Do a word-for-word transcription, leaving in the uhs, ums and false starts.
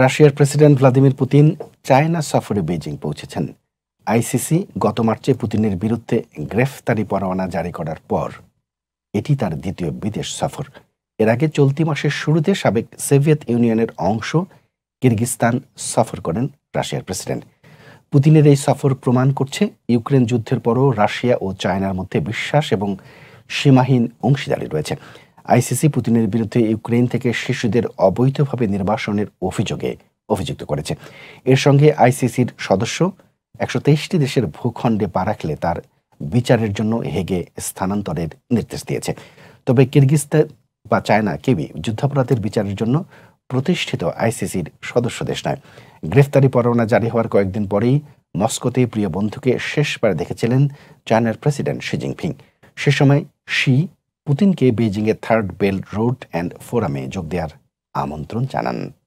রাশিয়ার president Vladimir Putin China সফরে Beijing পৌঁছেছেন। আইসিসি গত মার্চে পুতিনের বিরুদ্ধে গ্রেফতারি পরোয়ানা জারি করার পর এটি তার দ্বিতীয় বিদেশ সফর। এর আগে চলতি মাসের শুরুতে সাবেক সোভিয়েত ইউনিয়নের অংশ কিরগিজস্তান সফর করেন রাশিয়ার প্রেসিডেন্ট। পুতিনের এই সফর প্রমাণ করছে ইউক্রেন যুদ্ধের পরও রাশিয়া ও চায়নার মধ্যে বিশ্বাস এবং সীমাহীন অংশীদারি রয়েছে। আইসিসি পুতিনের বিরুদ্ধে ইউক্রেন থেকে শিশুদের অবৈধভাবে নির্বাসনের অভিযোগে অভিযুক্ত করেছে। এর সঙ্গে আইসিসির সদস্য একশো তেইশটি দেশের ভূখণ্ডে পা রাখলে তার বিচারের জন্য হেগে স্থানান্তরের নির্দেশ দিয়েছে। তবে কিরগিজস্তান বা চায়না কেউই যুদ্ধাপরাধের বিচারের জন্য প্রতিষ্ঠিত আইসিসির সদস্য দেশ নয়। গ্রেফতারি পরোয়ানা জারি হওয়ার কয়েকদিন পরেই মস্কোতে প্রিয় বন্ধুকে শেষবার দেখেছিলেন চায়নার প্রেসিডেন্ট শি জিনপিং। সে সময় শি পুতিনকে বেজিংয়ে থার্ড বেল্ট রোড অ্যান্ড ফোরামে যোগ দেওয়ার আমন্ত্রণ জানান।